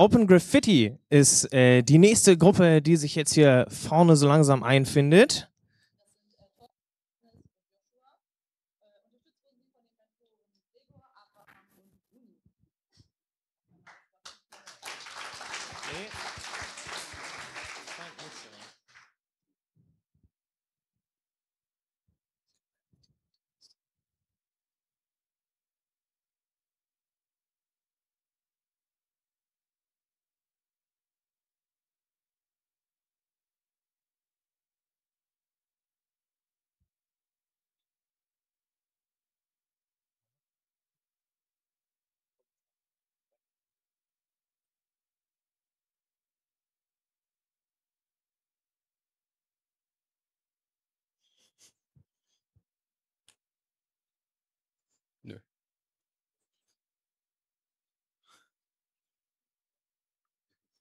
Open Graffiti ist die nächste Gruppe, die sich jetzt hier vorne so langsam einfindet.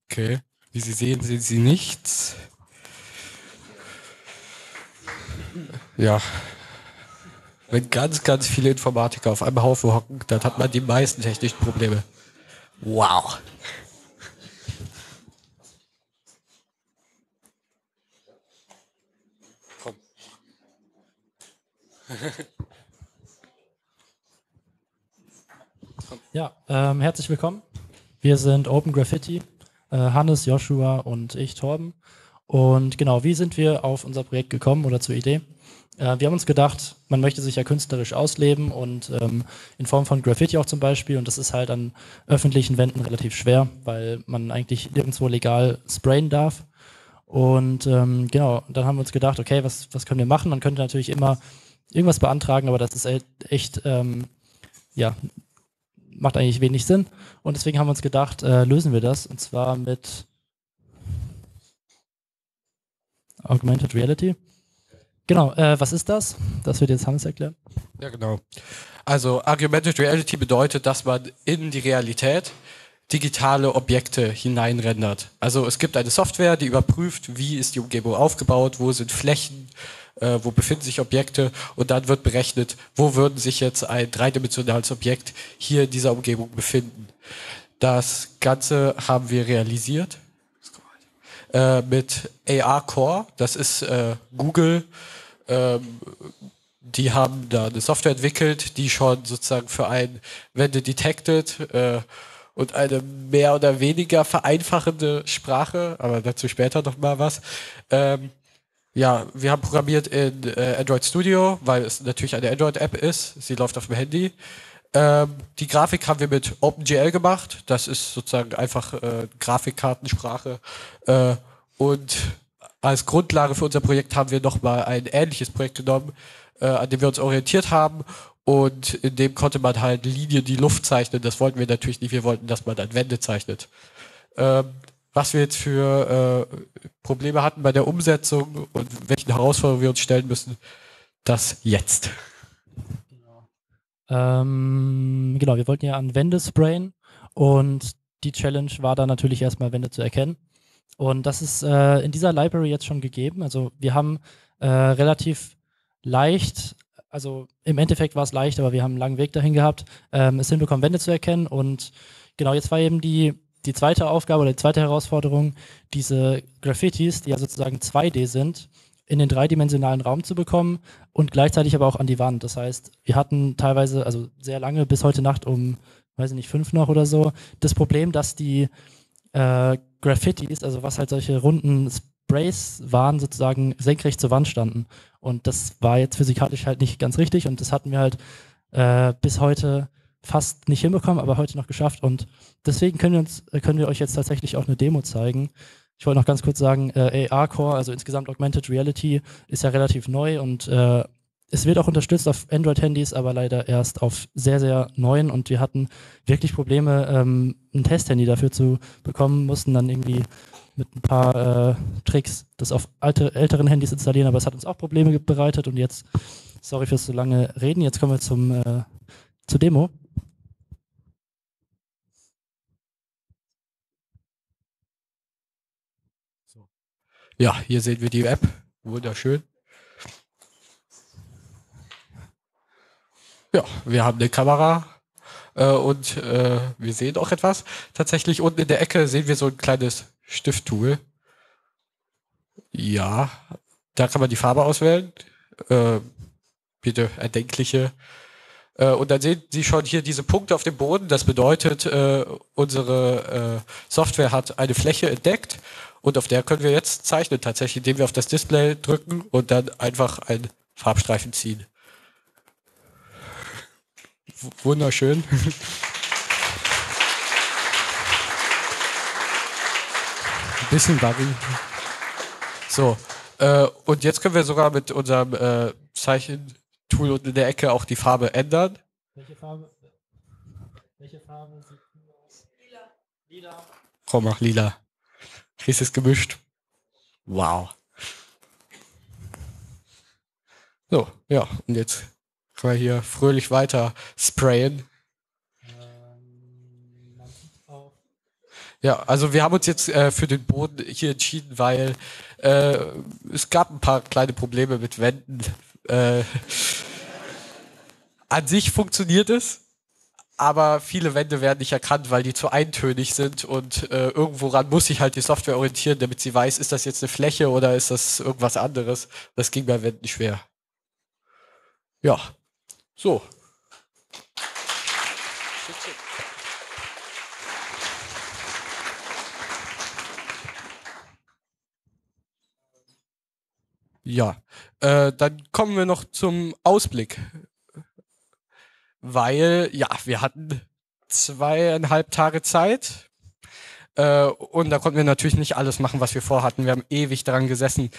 Okay, wie Sie sehen, sehen Sie nichts. Ja, wenn ganz, ganz viele Informatiker auf einem Haufen hocken, dann hat man die meisten technischen Probleme. Wow. Komm. Ja, herzlich willkommen. Wir sind Open Graffiti. Hannes, Joshua und ich, Torben. Und genau, wie sind wir auf unser Projekt gekommen oder zur Idee? Wir haben uns gedacht, man möchte sich ja künstlerisch ausleben und in Form von Graffiti auch zum Beispiel. Und das ist halt an öffentlichen Wänden relativ schwer, weil man eigentlich nirgendwo legal sprayen darf. Und genau, dann haben wir uns gedacht, okay, was können wir machen? Man könnte natürlich immer irgendwas beantragen, aber das ist echt, ja, macht eigentlich wenig Sinn. Und deswegen haben wir uns gedacht, lösen wir das, und zwar mit Augmented Reality. Genau, was ist das? Das wird jetzt Hannes erklären. Ja, genau. Also Augmented Reality bedeutet, dass man in die Realität digitale Objekte hineinrendert. Also es gibt eine Software, die überprüft, wie ist die Umgebung aufgebaut, wo sind Flächen, wo befinden sich Objekte, und dann wird berechnet, wo würden sich jetzt ein dreidimensionales Objekt hier in dieser Umgebung befinden. Das Ganze haben wir realisiert mit ARCore, das ist Google. Die haben da eine Software entwickelt, die schon sozusagen für einen Wände detected und eine mehr oder weniger vereinfachende Sprache, aber dazu später nochmal was. Ja, wir haben programmiert in Android Studio, weil es natürlich eine Android-App ist. Sie läuft auf dem Handy. Die Grafik haben wir mit OpenGL gemacht. Das ist sozusagen einfach Grafikkartensprache. Und als Grundlage für unser Projekt haben wir nochmal ein ähnliches Projekt genommen, an dem wir uns orientiert haben. Und in dem konnte man halt Linien in die Luft zeichnen. Das wollten wir natürlich nicht. Wir wollten, dass man an Wände zeichnet. Was wir jetzt für Probleme hatten bei der Umsetzung und welchen Herausforderungen wir uns stellen müssen, das jetzt. Genau, genau, wir wollten ja an Wände sprayen, und die Challenge war dann natürlich erstmal Wände zu erkennen. Und das ist in dieser Library jetzt schon gegeben. Also wir haben relativ leicht, also im Endeffekt war es leicht, aber wir haben einen langen Weg dahin gehabt, es hinbekommen, Wände zu erkennen. Und genau, jetzt war eben die zweite Aufgabe oder die zweite Herausforderung, diese Graffitis, die ja sozusagen 2D sind, in den dreidimensionalen Raum zu bekommen und gleichzeitig aber auch an die Wand. Das heißt, wir hatten teilweise, also sehr lange, bis heute Nacht um, weiß ich nicht, 5 noch oder so, das Problem, dass die Graffitis, also was halt solche runden Sprays waren, sozusagen senkrecht zur Wand standen. Und das war jetzt physikalisch halt nicht ganz richtig, und das hatten wir halt bis heute fast nicht hinbekommen, aber heute noch geschafft, und deswegen können wir euch jetzt tatsächlich auch eine Demo zeigen. Ich wollte noch ganz kurz sagen, ARCore, also insgesamt Augmented Reality, ist ja relativ neu, und es wird auch unterstützt auf Android-Handys, aber leider erst auf sehr, sehr neuen, und wir hatten wirklich Probleme, ein Testhandy dafür zu bekommen, mussten dann irgendwie mit ein paar Tricks das auf älteren Handys installieren, aber es hat uns auch Probleme bereitet, und jetzt, sorry fürs so lange Reden, jetzt kommen wir zur Demo. Ja, hier sehen wir die App. Wunderschön. Ja, wir haben eine Kamera. und wir sehen auch etwas. Tatsächlich unten in der Ecke sehen wir so ein kleines Stifttool. Ja, da kann man die Farbe auswählen. Bitte erdenkliche. Und dann sehen Sie schon hier diese Punkte auf dem Boden. Das bedeutet, unsere Software hat eine Fläche entdeckt und auf der können wir jetzt zeichnen tatsächlich, indem wir auf das Display drücken und dann einfach einen Farbstreifen ziehen. Wunderschön. Ein bisschen buggy. So, und jetzt können wir sogar mit unserem Zeichentool unten in der Ecke auch die Farbe ändern. Welche Farbe? Welche Farbe sieht cool aus? Lila. Lila. Komm, mach lila. Chris ist gemischt. Wow. So, ja, und jetzt können wir hier fröhlich weiter sprayen. Ja, also wir haben uns jetzt für den Boden hier entschieden, weil es gab ein paar kleine Probleme mit Wänden. An sich funktioniert es, aber viele Wände werden nicht erkannt, weil die zu eintönig sind und irgendworan muss sich halt die Software orientieren, damit sie weiß, ist das jetzt eine Fläche oder ist das irgendwas anderes. Das ging bei Wänden schwer. Ja, so. Ja, dann kommen wir noch zum Ausblick, weil, ja, wir hatten 2,5 Tage Zeit und da konnten wir natürlich nicht alles machen, was wir vorhatten. Wir haben ewig daran gesessen,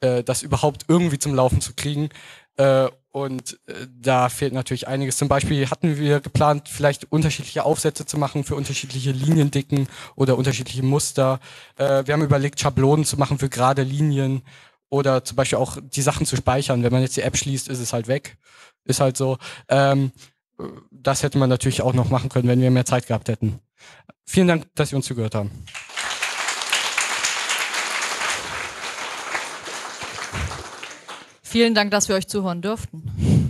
das überhaupt irgendwie zum Laufen zu kriegen und da fehlt natürlich einiges. Zum Beispiel hatten wir geplant, vielleicht unterschiedliche Aufsätze zu machen für unterschiedliche Liniendicken oder unterschiedliche Muster. Wir haben überlegt, Schablonen zu machen für gerade Linien. Oder zum Beispiel auch die Sachen zu speichern. Wenn man jetzt die App schließt, ist es halt weg. Ist halt so. Das hätte man natürlich auch noch machen können, wenn wir mehr Zeit gehabt hätten. Vielen Dank, dass Sie uns zugehört haben. Vielen Dank, dass wir euch zuhören durften.